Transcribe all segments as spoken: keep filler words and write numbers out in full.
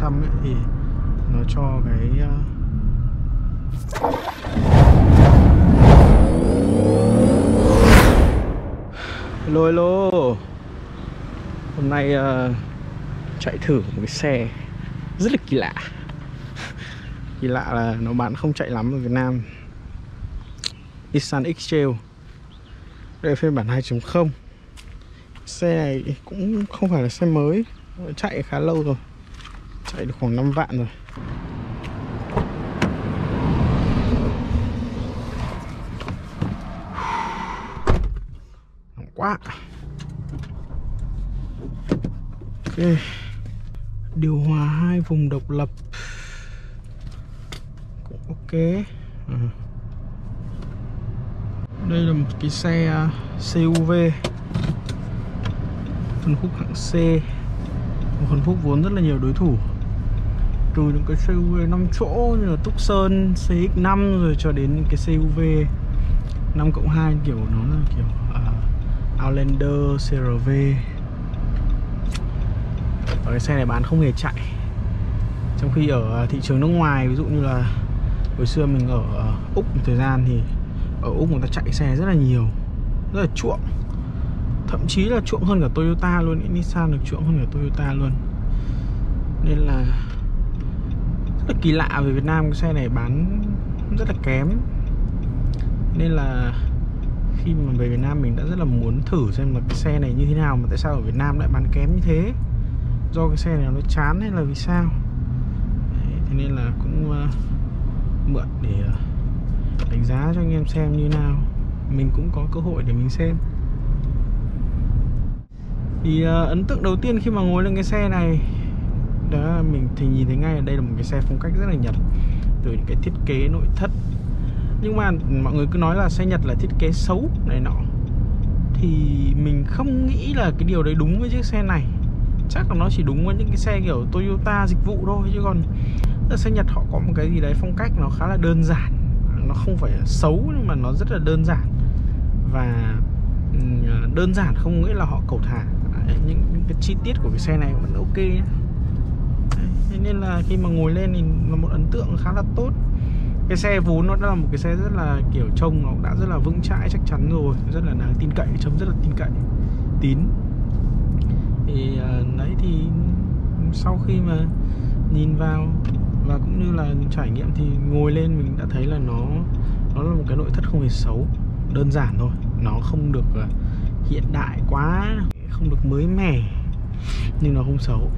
năm phần trăm ấy, thì nó cho cái hello hello. Hôm nay uh, chạy thử một cái xe rất là kỳ lạ. Kỳ lạ là nó bán không chạy lắm ở Việt Nam. Nissan X-Trail. Đây là phiên bản hai chấm không. Xe này cũng không phải là xe mới, chạy khá lâu rồi. Chạy được khoảng năm vạn rồi. Nóng quá. Ok. Điều hòa hai vùng độc lập. Cũng ok. À. Đây là một cái xe xê u vê, phân khúc hạng C, một phân khúc vốn rất là nhiều đối thủ, từ những cái xê u vê năm chỗ như là Tucson, xê ích năm rồi cho đến những cái xê u vê năm cộng hai kiểu nó là kiểu uh, Outlander, xê rờ vê. Và cái xe này bán không hề chạy, trong khi ở thị trường nước ngoài, ví dụ như là hồi xưa mình ở Úc một thời gian thì ở Úc người ta chạy xe rất là nhiều, rất là chuộng, thậm chí là chuộng hơn cả Toyota luôn. Nissan được chuộng hơn cả Toyota luôn, nên là rất là kỳ lạ. Về Việt Nam cái xe này bán rất là kém, nên là khi mà về Việt Nam mình đã rất là muốn thử xem là cái xe này như thế nào, mà tại sao ở Việt Nam lại bán kém như thế, do cái xe này nó chán hay là vì sao. Đấy, thế nên là cũng uh, mượn để uh, đánh giá cho anh em xem như nào, mình cũng có cơ hội để mình xem. Thì uh, ấn tượng đầu tiên khi mà ngồi lên cái xe này đó là mình thì nhìn thấy ngay là đây là một cái xe phong cách rất là Nhật, từ những cái thiết kế nội thất. Nhưng mà mọi người cứ nói là xe Nhật là thiết kế xấu này nọ, thì mình không nghĩ là cái điều đấy đúng với chiếc xe này. Chắc là nó chỉ đúng với những cái xe kiểu Toyota dịch vụ thôi, chứ còn xe Nhật họ có một cái gì đấy phong cách nó khá là đơn giản. Nó không phải xấu nhưng mà nó rất là đơn giản, và đơn giản không nghĩa là họ cầu thả. Những, những cái chi tiết của cái xe này vẫn ok nhé. Thế nên là khi mà ngồi lên thì là một ấn tượng khá là tốt. Cái xe vốn nó đã là một cái xe rất là kiểu trông nó đã rất là vững chãi chắc chắn rồi, rất là đáng tin cậy, trông rất là tin cậy tín. Thì đấy, thì sau khi mà nhìn vào và cũng như là trải nghiệm thì ngồi lên mình đã thấy là nó nó là một cái nội thất không hề xấu, đơn giản thôi. Nó không được hiện đại quá, không được mới mẻ, nhưng nó không xấu.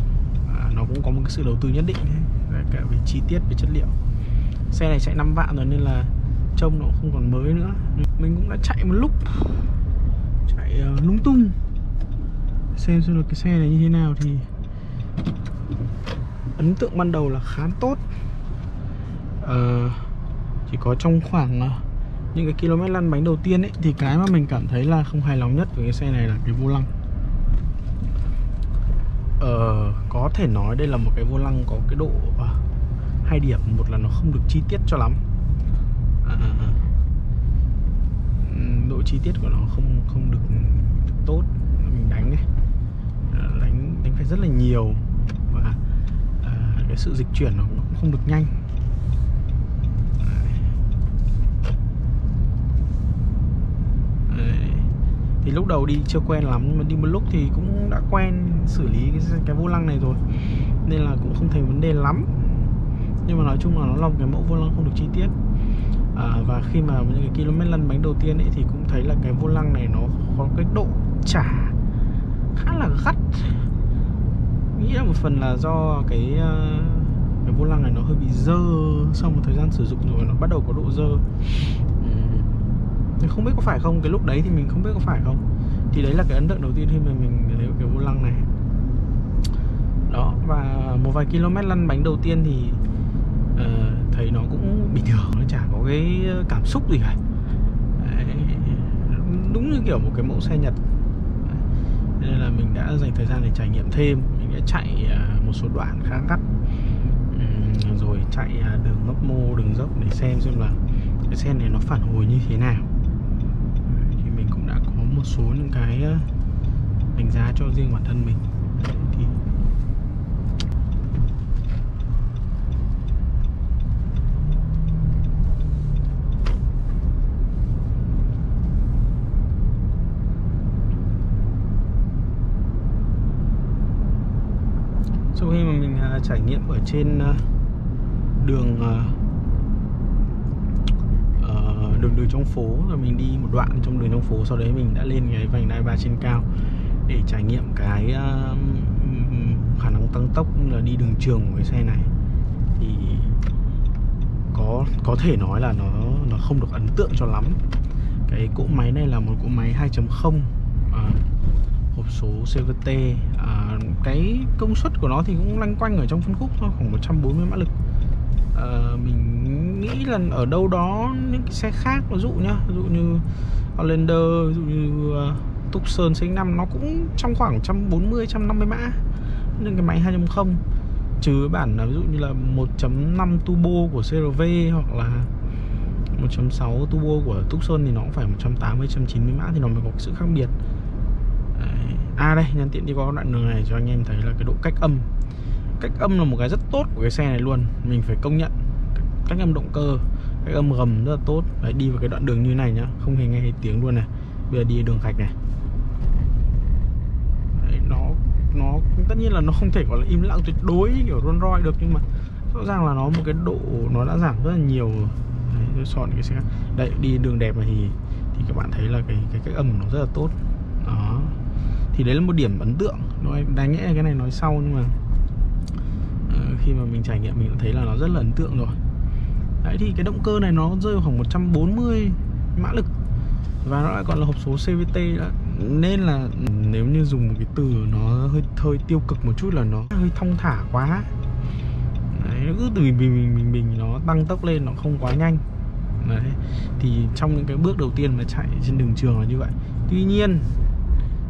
À, nó cũng có một cái sự đầu tư nhất định ấy, cả về chi tiết, về chất liệu. Xe này chạy năm vạn rồi nên là trông nó không còn mới nữa. Mình cũng đã chạy một lúc, chạy uh, lung tung xem xem được cái xe này như thế nào, thì ấn tượng ban đầu là khá tốt. Ờ, chỉ có trong khoảng những cái km lăn bánh đầu tiên ấy, thì cái mà mình cảm thấy là không hài lòng nhất với cái xe này là cái vô lăng. Ờ, có thể nói đây là một cái vô lăng có cái độ à, hai điểm. Một là nó không được chi tiết cho lắm, à, độ chi tiết của nó không không được tốt. Mình đánh ấy, đánh đánh phải rất là nhiều, và cái sự dịch chuyển nó cũng không được nhanh. Đấy. Đấy. Thì lúc đầu đi chưa quen lắm, nhưng mà đi một lúc thì cũng đã quen xử lý cái, cái vô lăng này rồi, nên là cũng không thành vấn đề lắm. Nhưng mà nói chung là nó là một cái mẫu vô lăng không được chi tiết. à, Và khi mà những cái km lăn bánh đầu tiên ấy, thì cũng thấy là cái vô lăng này nó có cái độ chả khá là gắt. Nghĩ là một phần là do cái cái vô lăng này nó hơi bị dơ, sau một thời gian sử dụng rồi nó bắt đầu có độ dơ. Mình không biết có phải không, cái lúc đấy thì mình không biết có phải không. Thì đấy là cái ấn tượng đầu tiên khi mà mình thấy cái vô lăng này đó. Và một vài km lăn bánh đầu tiên thì uh, thấy nó cũng bình thường, nó chả có cái cảm xúc gì cả. Đấy, đúng như kiểu một cái mẫu xe Nhật. Nên là mình đã dành thời gian để trải nghiệm thêm. Mình đã chạy một số đoạn khá gắt, ừ, rồi chạy đường ngấp mô, đường dốc để xem xem là cái xe này nó phản hồi như thế nào. Thì mình cũng đã có một số những cái đánh giá cho riêng bản thân mình. Thì trải nghiệm ở trên đường uh, đường đường trong phố, rồi mình đi một đoạn trong đường trong phố, sau đấy mình đã lên cái vành đai ba trên cao để trải nghiệm cái uh, khả năng tăng tốc là đi đường trường của cái xe này. Thì có có thể nói là nó nó không được ấn tượng cho lắm. Cái cỗ máy này là một cỗ máy hai chấm không, à, hộp số xê vê tê, à, cái công suất của nó thì cũng lanh quanh ở trong phân khúc thôi, khoảng một trăm bốn mươi mã lực. à, Mình nghĩ là ở đâu đó những cái xe khác, ví dụ nhá, ví dụ như Outlander, ví dụ như uh, Tucson xê năm, nó cũng trong khoảng một trăm bốn mươi đến một trăm năm mươi mã. Nhưng cái máy hai chấm không, trừ bản là ví dụ như là một chấm năm turbo của xê rờ vê hoặc là một chấm sáu turbo của Tucson thì nó cũng phải một trăm tám mươi đến một trăm chín mươi mã thì nó mới có sự khác biệt. À đây, nhân tiện đi qua đoạn đường này cho anh em thấy là cái độ cách âm. Cách âm là một cái rất tốt của cái xe này luôn, mình phải công nhận. Cách âm động cơ, cách âm gầm rất là tốt. Đấy, đi vào cái đoạn đường như này nhá, không hề nghe thấy tiếng luôn này. Bây giờ đi đường khách này. Đấy, nó nó tất nhiên là nó không thể gọi là im lặng tuyệt đối kiểu Rolls Royce được, nhưng mà rõ ràng là nó một cái độ nó đã giảm rất là nhiều. Đấy, so với cái xe đấy đi đường đẹp này thì thì các bạn thấy là cái cái cách âm của nó rất là tốt. Đó. Thì đấy là một điểm ấn tượng. Nói đáng nhẽ cái này nói sau, nhưng mà uh, khi mà mình trải nghiệm mình đã thấy là nó rất là ấn tượng rồi. Đấy, thì cái động cơ này nó rơi vào khoảng một trăm bốn mươi mã lực và nó lại còn là hộp số xê vê tê đó. Nên là nếu như dùng một cái từ nó hơi hơi tiêu cực một chút là nó hơi thong thả quá. Đấy, cứ từ mình mình mình mình nó tăng tốc lên, nó không quá nhanh. Đấy, thì trong những cái bước đầu tiên mà chạy trên đường trường là như vậy. Tuy nhiên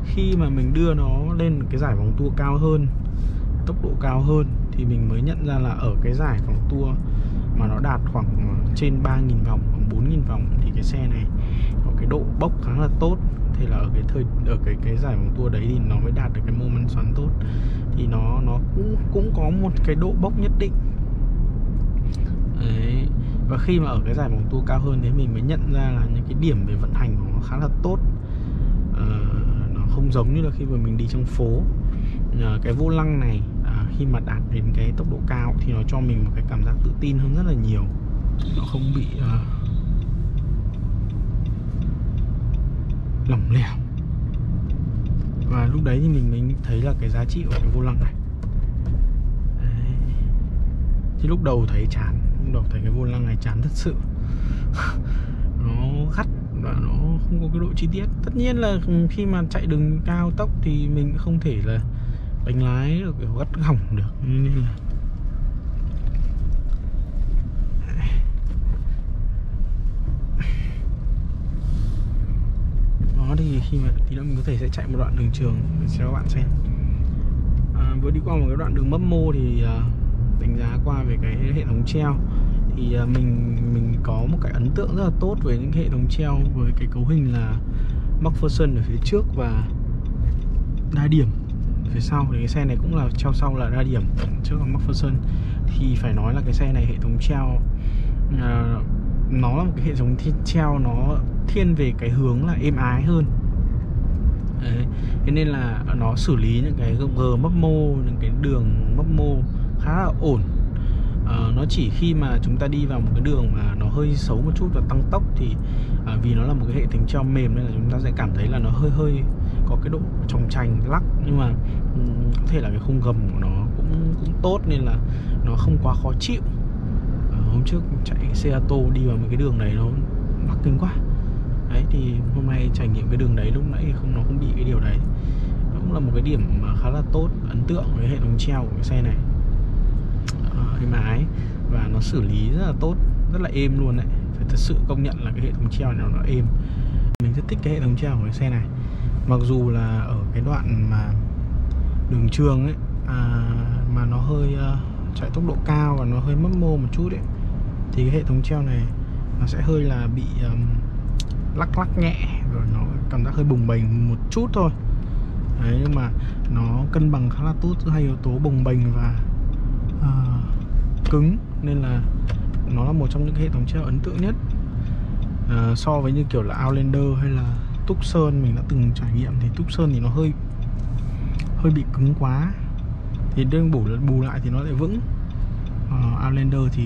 khi mà mình đưa nó lên cái giải vòng tua cao hơn, tốc độ cao hơn thì mình mới nhận ra là ở cái giải vòng tua mà nó đạt khoảng trên ba nghìn vòng, khoảng bốn nghìn vòng thì cái xe này có cái độ bốc khá là tốt. Thế là ở cái thời ở cái cái giải vòng tua đấy thì nó mới đạt được cái mô men xoắn tốt. Thì nó nó cũng cũng có một cái độ bốc nhất định. Đấy. Và khi mà ở cái giải vòng tua cao hơn thì mình mới nhận ra là những cái điểm về vận hành của nó khá là tốt. À, nó không giống như là khi mà mình đi trong phố. À, cái vô lăng này à, khi mà đạt đến cái tốc độ cao thì nó cho mình một cái cảm giác tự tin hơn rất là nhiều. Nó không bị à, lỏng lẻo. Và lúc đấy thì mình mới thấy là cái giá trị của cái vô lăng này. Đấy. Thì lúc đầu thấy chán, lúc đầu thấy cái vô lăng này chán thật sự. Nó gắt và nó không có cái độ chi tiết. Tất nhiên là khi mà chạy đường cao tốc thì mình không thể là đánh lái được, gắt hỏng được, nên là thì khi mà thì mình có thể sẽ chạy một đoạn đường trường cho các bạn xem. À, vừa đi qua một cái đoạn đường mấp mô thì à, đánh giá qua về cái hệ thống treo thì à, mình mình có một cái ấn tượng rất là tốt về những hệ thống treo với cái cấu hình là MacPherson ở phía trước và đa điểm phía sau. Thì cái xe này cũng là treo sau là đa điểm, trước là MacPherson, thì phải nói là cái xe này hệ thống treo à, nó là một cái hệ thống treo nó thiên về cái hướng là êm ái hơn. Đấy. Thế nên là nó xử lý những cái gầm gờ mấp mô, những cái đường mấp mô khá là ổn. à, Nó chỉ khi mà chúng ta đi vào một cái đường mà nó hơi xấu một chút và tăng tốc thì à, vì nó là một cái hệ thống treo mềm nên là chúng ta sẽ cảm thấy là nó hơi hơi có cái độ chòng chành lắc. Nhưng mà có thể là cái khung gầm của nó cũng, cũng tốt nên là nó không quá khó chịu. à, Hôm trước chạy xe ô tô đi vào một cái đường này nó mắc kinh quá. Đấy, thì hôm nay trải nghiệm cái đường đấy lúc nãy thì không, nó không bị cái điều đấy. Nó cũng là một cái điểm mà khá là tốt, ấn tượng với hệ thống treo của cái xe này. à, Êm ái và nó xử lý rất là tốt, rất là êm luôn đấy. Phải thật sự công nhận là cái hệ thống treo này nó êm. Mình rất thích cái hệ thống treo của cái xe này. Mặc dù là ở cái đoạn mà đường trường ấy à, mà nó hơi uh, chạy tốc độ cao và nó hơi mấp mô một chút ấy, thì cái hệ thống treo này nó sẽ hơi là bị um, lắc lắc nhẹ, rồi nó cảm giác hơi bồng bềnh một chút thôi. Đấy, nhưng mà nó cân bằng khá là tốt giữa hai yếu tố bồng bềnh và uh, cứng, nên là nó là một trong những hệ thống treo ấn tượng nhất. uh, So với như kiểu là Outlander hay là Tucson mình đã từng trải nghiệm thì Tucson thì nó hơi hơi bị cứng quá. thì đương bù bù lại thì nó lại vững. uh, Outlander thì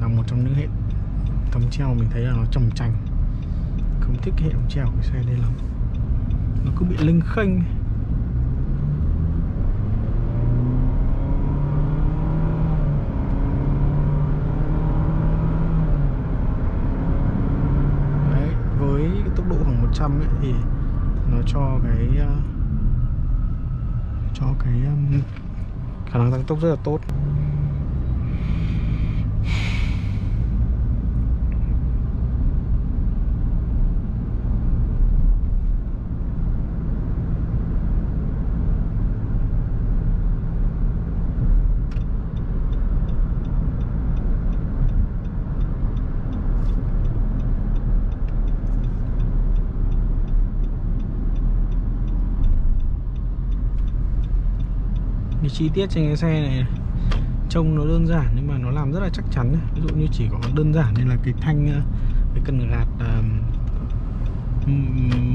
là một trong những hệ thống treo mình thấy là nó trồng trành, không thích hệ thống treo của xe đây lắm, nó cứ bị lênh khênh. Đấy, với tốc độ khoảng một trăm ấy, thì nó cho cái cho cái um, khả năng tăng tốc rất là tốt. Chi tiết trên cái xe này trông nó đơn giản nhưng mà nó làm rất là chắc chắn. Ví dụ như chỉ có đơn giản nên là cái thanh, cái cần gạt uh,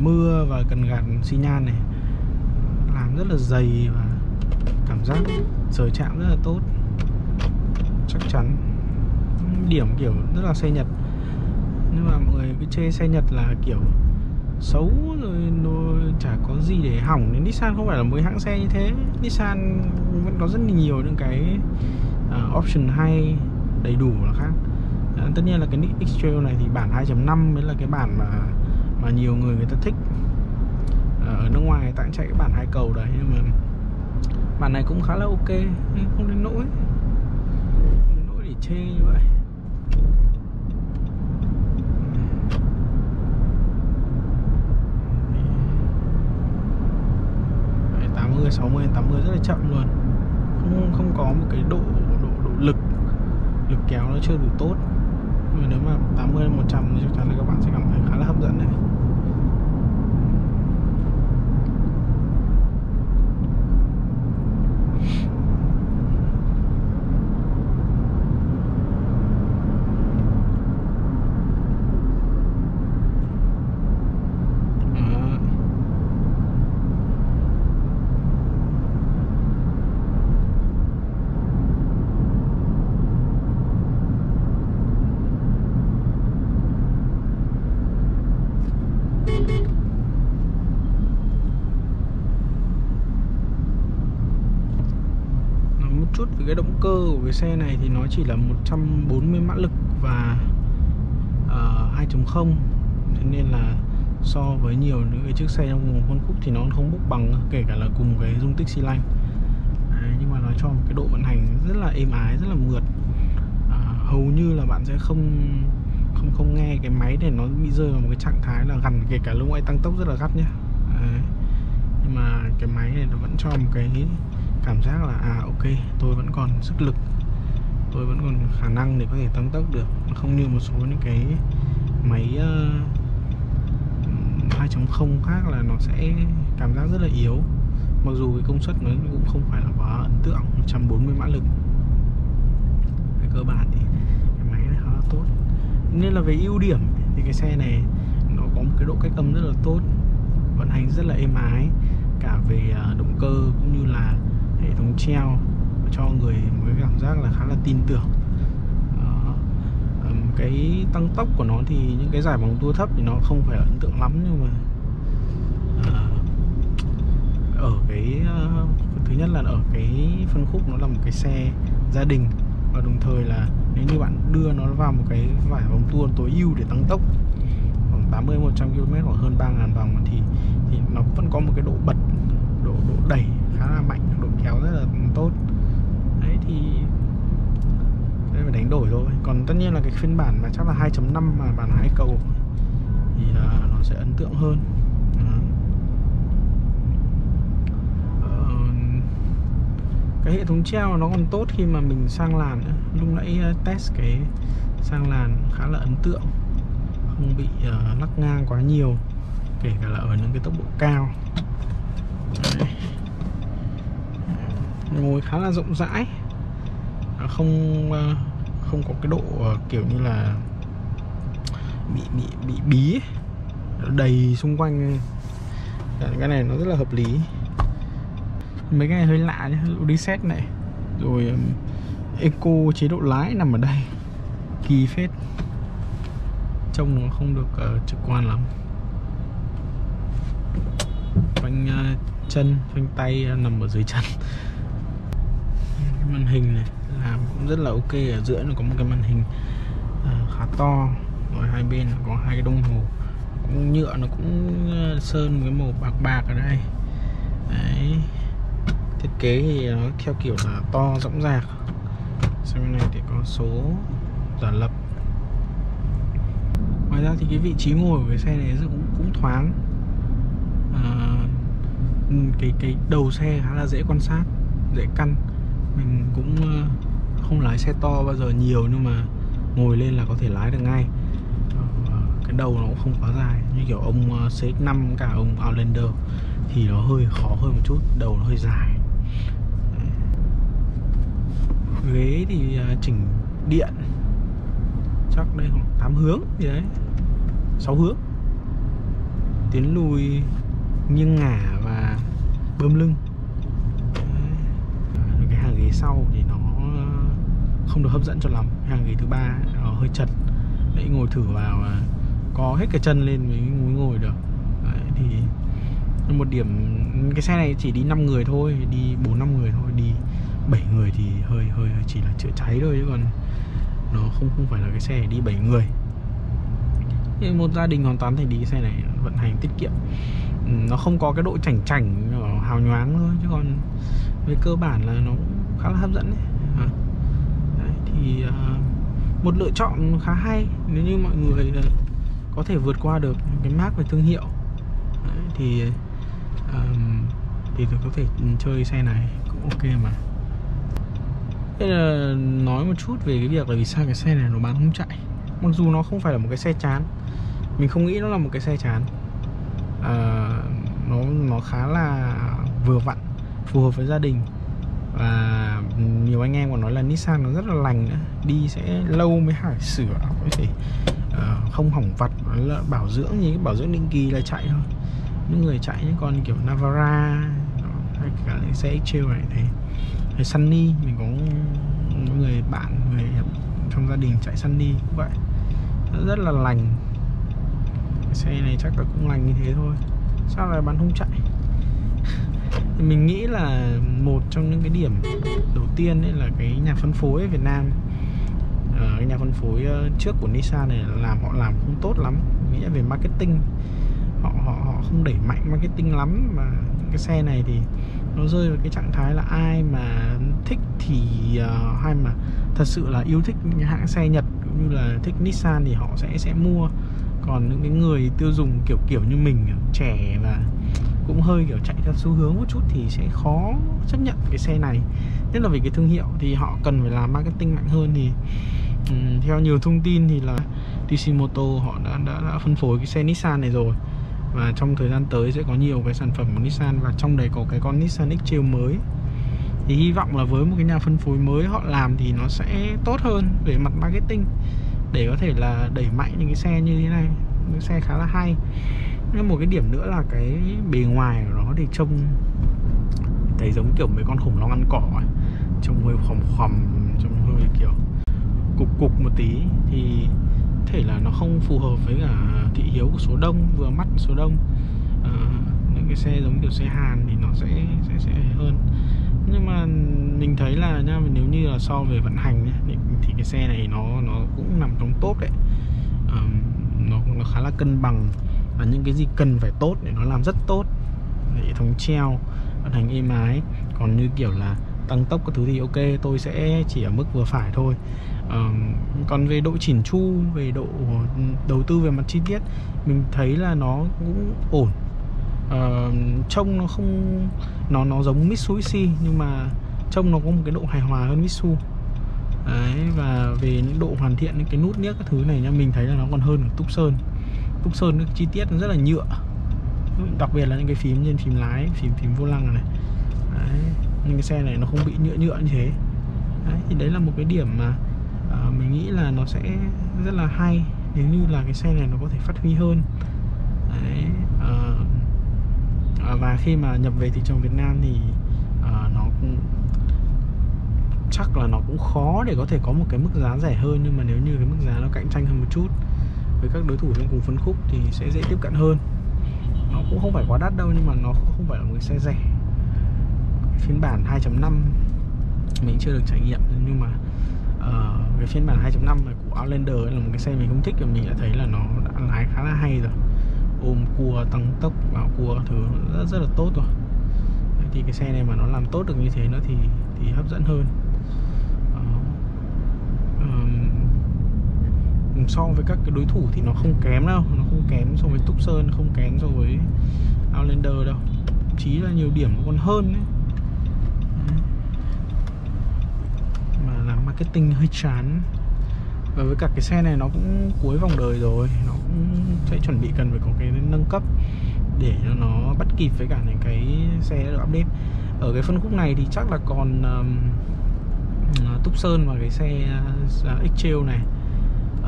mưa và cần gạt xi nhan này làm rất là dày và cảm giác sờ chạm rất là tốt, chắc chắn. Điểm kiểu rất là xe Nhật, nhưng mà mọi người cứ chê xe Nhật là kiểu xấu rồi, nó chả có gì để hỏng. Nên Nissan không phải là một hãng xe như thế. Nissan vẫn có rất nhiều những cái uh, option hay, đầy đủ là khác. À, tất nhiên là cái X-Trail này thì bản hai chấm năm mới là cái bản mà mà nhiều người người ta thích. À, ở nước ngoài người ta cũng chạy cái bản hai cầu đấy, nhưng mà bản này cũng khá là ok, không đến nỗi không đến nỗi để chê như vậy. sáu mươi tám mươi rất là chậm luôn, không không có một cái độ độ độ lực lực kéo nó chưa đủ tốt. Nhưng nếu mà tám mươi đến một trăm thì chắc chắn là các bạn sẽ cảm thấy khá là hấp dẫn đấy. Chút về cái động cơ của cái xe này thì nó chỉ là một trăm bốn mươi mã lực và uh, hai chấm không, thế nên là so với nhiều những cái chiếc xe trong vùng phân khúc thì nó không bốc bằng, kể cả là cùng cái dung tích xi lanh. Đấy, nhưng mà nó cho một cái độ vận hành rất là êm ái, rất là mượt. Uh, hầu như là bạn sẽ không không không nghe cái máy để nó bị rơi vào một cái trạng thái là gằn, kể cả lúc anh tăng tốc rất là gắt nhé. Đấy. Nhưng mà cái máy này nó vẫn cho một cái cảm giác là à ok, tôi vẫn còn sức lực, tôi vẫn còn khả năng để có thể tăng tốc được. Không như một số những cái máy uh, hai chấm không khác là nó sẽ cảm giác rất là yếu, mặc dù cái công suất nó cũng không phải là quá ấn tượng. Một trăm bốn mươi mã lực về cơ bản thì cái máy này khá là tốt. Nên là về ưu điểm thì cái xe này nó có một cái độ cách âm rất là tốt, vận hành rất là êm ái, cả về động cơ cũng như là hệ thống treo, cho người một cái cảm giác là khá là tin tưởng. Đó. Cái tăng tốc của nó thì những cái giải bằng tua thấp thì nó không phải ấn tượng lắm, nhưng mà ở cái thứ nhất là ở cái phân khúc nó là một cái xe gia đình, và đồng thời là nếu như bạn đưa nó vào một cái giải vòng tua tối ưu để tăng tốc khoảng tám mươi đến một trăm ki lô mét hoặc hơn ba nghìn vòng thì thì nó vẫn có một cái độ bật, độ độ đẩy khá là mạnh, độ kéo rất là tốt. Đấy thì đây phải đánh đổi thôi. Còn tất nhiên là cái phiên bản mà chắc là hai chấm năm mà bản hai cầu thì uh, nó sẽ ấn tượng hơn. Uh, cái hệ thống treo nó còn tốt khi mà mình sang làn nữa. Lúc nãy uh, test cái sang làn khá là ấn tượng, không bị uh, lắc ngang quá nhiều, kể cả là ở những cái tốc độ cao. Đấy. Ngồi khá là rộng rãi, không không có cái độ kiểu như là bị bị bị bí đầy xung quanh. Cái này nó rất là hợp lý. mấy cái này hơi lạ nhé, reset này, rồi um, eco chế độ lái nằm ở đây, kỳ phết, trông nó không được uh, trực quan lắm. Phanh uh, chân, phanh tay uh, nằm ở dưới chân. Cái màn hình này làm cũng rất là ok, ở giữa nó có một cái màn hình uh, khá to, rồi hai bên nó có hai cái đồng hồ, cũng nhựa nó cũng uh, sơn một cái màu bạc bạc ở đây. Đấy. Thiết kế thì nó theo kiểu là to rỗng rạc. Xem bên này thì có số giả lập. Ngoài ra thì cái vị trí ngồi của cái xe này cũng, cũng thoáng. à, cái, cái đầu xe khá là dễ quan sát, dễ căn. Mình cũng không lái xe to bao giờ nhiều, nhưng mà ngồi lên là có thể lái được ngay. à, Cái đầu nó cũng không quá dài, như kiểu ông xê ích năm cả ông Outlander thì nó hơi khó hơn một chút, đầu nó hơi dài. Ghế thì chỉnh điện, chắc đây khoảng tám hướng gì đấy, sáu hướng, tiến lùi, nghiêng ngả và bơm lưng. Đấy. Cái hàng ghế sau thì nó không được hấp dẫn cho lắm, hàng ghế thứ ba nó hơi chật, đấy ngồi thử vào có hết cái chân lên mới ngồi được. Đấy, thì một điểm cái xe này chỉ đi năm người thôi, đi bốn năm người thôi, đi bảy người thì hơi hơi chỉ là chữa cháy thôi, chứ còn nó không không phải là cái xe đi bảy người. Nhưng một gia đình hoàn toàn thể đi cái xe này, vận hành tiết kiệm. Nó không có cái độ chảnh chảnh hào nhoáng thôi, chứ còn về cơ bản là nó cũng khá là hấp dẫn đấy. À. Đấy, thì uh, một lựa chọn khá hay nếu như mọi người uh, có thể vượt qua được cái mác về thương hiệu. Đấy, thì um, thì tôi có thể chơi xe này cũng ok mà. Thế là nói một chút về cái việc là vì sao cái xe này nó bán không chạy. Mặc dù nó không phải là một cái xe chán, mình không nghĩ nó là một cái xe chán. à, nó nó khá là vừa vặn, phù hợp với gia đình, và nhiều anh em còn nói là Nissan nó rất là lành nữa, đi sẽ lâu mới phải sửa, có thể uh, không hỏng vặt, là bảo dưỡng như bảo dưỡng định kỳ là chạy thôi. Những người chạy những con kiểu Navara hay cả những xe X-Trail này thì Sunny, mình có người bạn người trong gia đình chạy Sunny cũng vậy, rất là lành. Cái xe này chắc là cũng lành như thế thôi, sao lại bán không chạy? Mình nghĩ là một trong những cái điểm đầu tiên ấy là cái nhà phân phối ở Việt Nam, à, cái nhà phân phối trước của Nissan này làm họ làm không tốt lắm, mình nghĩ là về marketing họ họ họ không đẩy mạnh marketing lắm, mà cái xe này thì nó rơi vào cái trạng thái là ai mà thích thì uh, ai mà thật sự là yêu thích những cái hãng xe Nhật cũng như là thích Nissan thì họ sẽ sẽ mua, còn những cái người tiêu dùng kiểu kiểu như mình trẻ và cũng hơi kiểu chạy theo xu hướng một chút thì sẽ khó chấp nhận cái xe này, nhất là vì cái thương hiệu thì họ cần phải làm marketing mạnh hơn. Thì um, theo nhiều thông tin thì là tê xê Moto họ đã, đã đã phân phối cái xe Nissan này rồi, và trong thời gian tới sẽ có nhiều cái sản phẩm của Nissan, và trong đấy có cái con Nissan X-Trail mới. Thì hy vọng là với một cái nhà phân phối mới họ làm thì nó sẽ tốt hơn về mặt marketing, để có thể là đẩy mạnh những cái xe như thế này. Những xe khá là hay. Nhưng một cái điểm nữa là cái bề ngoài của nó thì trông thấy giống kiểu mấy con khủng long ăn cỏ ấy. Trông hơi khòm khòm, trông hơi kiểu cục cục một tí, thì có thể là nó không phù hợp với cả thị hiếu của số đông, vừa mắt số đông. À, những cái xe giống kiểu xe Hàn thì nó sẽ sẽ sẽ hơn. Nhưng mà mình thấy là nha, nếu như là so về vận hành thì, thì cái xe này nó nó cũng nằm trong top đấy. À, nó nó khá là cân bằng, và những cái gì cần phải tốt để nó làm rất tốt. Hệ thống treo vận hành êm ái, còn như kiểu là tăng tốc các thứ thì ok, tôi sẽ chỉ ở mức vừa phải thôi. À, còn về độ chỉn chu, về độ đầu tư về mặt chi tiết, mình thấy là nó cũng ổn. À, trông nó không nó nó giống Mitsubishi, nhưng mà trông nó có một cái độ hài hòa hơn Mitsubishi. Đấy, và về những độ hoàn thiện, những cái nút niếc các thứ này nha, mình thấy là nó còn hơn ở Tucson. Tucson cái chi tiết nó rất là nhựa, đặc biệt là những cái phím trên phím lái, phím phím vô lăng này. Đấy, nhưng cái xe này nó không bị nhựa nhựa như thế. Đấy, thì đấy là một cái điểm mà à, mình nghĩ là nó sẽ rất là hay nếu như là cái xe này nó có thể phát huy hơn. Đấy, à, và khi mà nhập về thị trường Việt Nam thì à, nó cũng chắc là nó cũng khó để có thể có một cái mức giá rẻ hơn, nhưng mà nếu như cái mức giá nó cạnh tranh hơn một chút với các đối thủ trong cùng phân khúc thì sẽ dễ tiếp cận hơn. Nó cũng không phải quá đắt đâu, nhưng mà nó cũng không phải là một cái xe rẻ. Phiên bản hai chấm năm mình chưa được trải nghiệm, nhưng mà uh, cái phiên bản hai chấm năm của Outlander là một cái xe mình không thích và mình đã thấy là nó đã lái khá là hay rồi, ôm cua tăng tốc vào cua thứ rất, rất là tốt rồi. Vậy thì cái xe này mà nó làm tốt được như thế nữa thì thì hấp dẫn hơn. So với các cái đối thủ thì nó không kém đâu, nó không kém so với Tucson, không kém so với Outlander đâu, thậm chí là nhiều điểm còn hơn đấy. Mà làm marketing hơi chán. Và với cả cái xe này nó cũng cuối vòng đời rồi, nó cũng sẽ chuẩn bị cần phải có cái nâng cấp để cho nó bắt kịp với cả những cái xe đã được update. Ở cái phân khúc này thì chắc là còn um, Tucson và cái xe uh, X-Trail này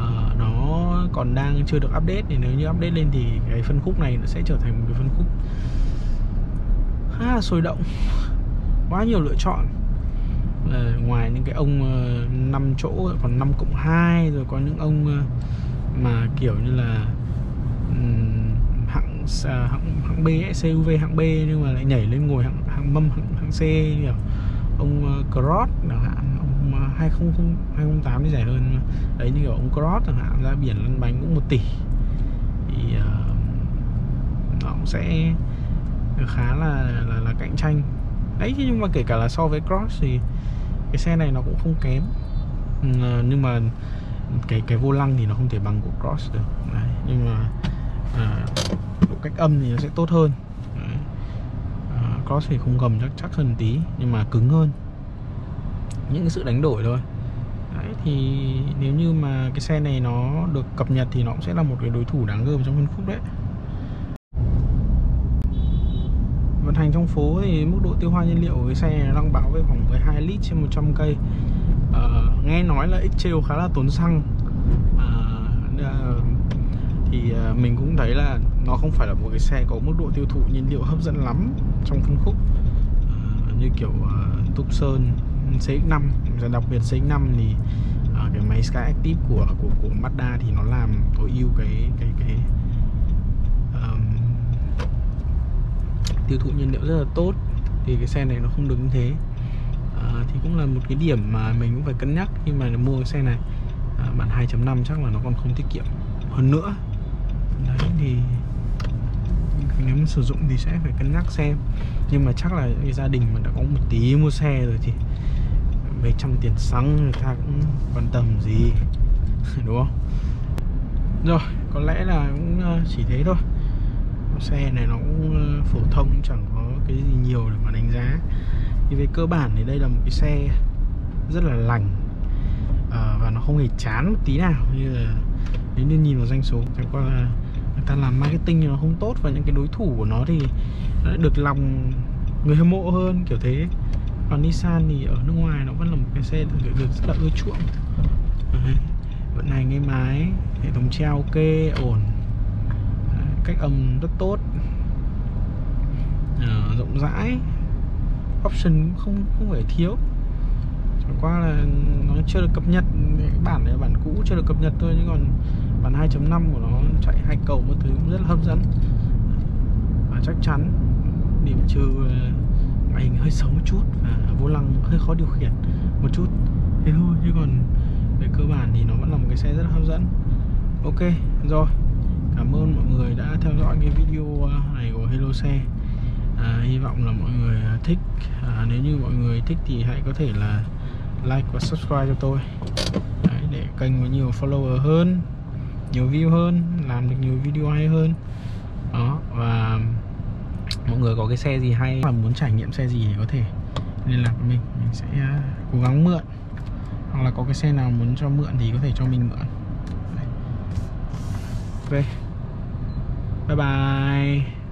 Uh, nó còn đang chưa được update, thì nếu như update lên thì cái phân khúc này nó sẽ trở thành một cái phân khúc khá là sôi động, quá nhiều lựa chọn. uh, Ngoài những cái ông uh, năm chỗ còn năm cộng hai, rồi có những ông uh, mà kiểu như là um, hạng, uh, hạng, hạng B, xê u vê hạng B nhưng mà lại nhảy lên ngồi hạng, hạng mâm, hạng, hạng C kiểu. Ông uh, Cross chẳng hạn, hai không không tám thì rẻ hơn đấy, như kiểu ông Cross chẳng hạn, ra biển lăn bánh cũng một tỷ thì uh, nó cũng sẽ khá là, là là cạnh tranh đấy. Nhưng mà kể cả là so với Cross thì cái xe này nó cũng không kém, uh, nhưng mà cái cái vô lăng thì nó không thể bằng của Cross được đấy. Nhưng mà uh, độ cách âm thì nó sẽ tốt hơn. uh, Cross thì không gầm chắc chắc hơn tí nhưng mà cứng hơn, những cái sự đánh đổi thôi. Đấy, thì nếu như mà cái xe này nó được cập nhật thì nó cũng sẽ là một cái đối thủ đáng gờm trong phân khúc đấy. Vận hành trong phố thì mức độ tiêu hao nhiên liệu của cái xe đang báo về khoảng mười hai lít trên một trăm cây. À, nghe nói là X-Trail khá là tốn xăng, à, thì mình cũng thấy là nó không phải là một cái xe có mức độ tiêu thụ nhiên liệu hấp dẫn lắm trong phân khúc à, như kiểu uh, Tucson, xê ích năm, và đặc biệt xê ích năm thì uh, cái máy Skyactiv của của của Mazda thì nó làm tối ưu cái cái cái um, tiêu thụ nhiên liệu rất là tốt, thì cái xe này nó không được như thế. Uh, thì cũng là một cái điểm mà mình cũng phải cân nhắc khi mà mua cái xe này. Uh, bản hai chấm năm chắc là nó còn không tiết kiệm hơn nữa. Đấy thì nếu mà sử dụng thì sẽ phải cân nhắc xem, nhưng mà chắc là cái gia đình mà đã có một tí mua xe rồi thì mấy trăm tiền xăng người ta cũng quan tâm gì đúng không? Rồi, có lẽ là cũng chỉ thế thôi. Xe này nó cũng phổ thông, chẳng có cái gì nhiều để mà đánh giá. Thì về cơ bản thì đây là một cái xe rất là lành, à, và nó không hề chán một tí nào. Như là nếu như nhìn vào doanh số, chẳng qua là người ta làm marketing thì nó không tốt, và những cái đối thủ của nó thì nó lại được lòng người hâm mộ hơn, kiểu thế. Còn Nissan thì ở nước ngoài nó vẫn là một cái xe được, được rất là ưa chuộng. Đấy, vận hành êm ái, hệ thống treo ok, ổn, cách âm rất tốt, à, rộng rãi, option cũng không không phải thiếu. Chẳng qua là nó chưa được cập nhật, cái bản này là bản cũ chưa được cập nhật thôi, nhưng còn bản hai chấm năm của nó chạy hai cầu một thứ cũng rất là hấp dẫn. Và chắc chắn điểm trừ ngoại hình hơi xấu một chút và vô lăng hơi khó điều khiển một chút, thế thôi, chứ còn về cơ bản thì nó vẫn là một cái xe rất là hấp dẫn. Ok rồi, cảm ơn mọi người đã theo dõi cái video này của Hello Xe. À, hy vọng là mọi người thích. À, nếu như mọi người thích thì hãy có thể là like và subscribe cho tôi. Đấy, để kênh có nhiều follower hơn, nhiều view hơn, làm được nhiều video hay hơn. Đó, và mọi người có cái xe gì hay và muốn trải nghiệm xe gì thì có thể liên lạc với mình, mình sẽ cố gắng mượn. Hoặc là có cái xe nào muốn cho mượn thì có thể cho mình mượn. Đấy. Ok. Bye bye.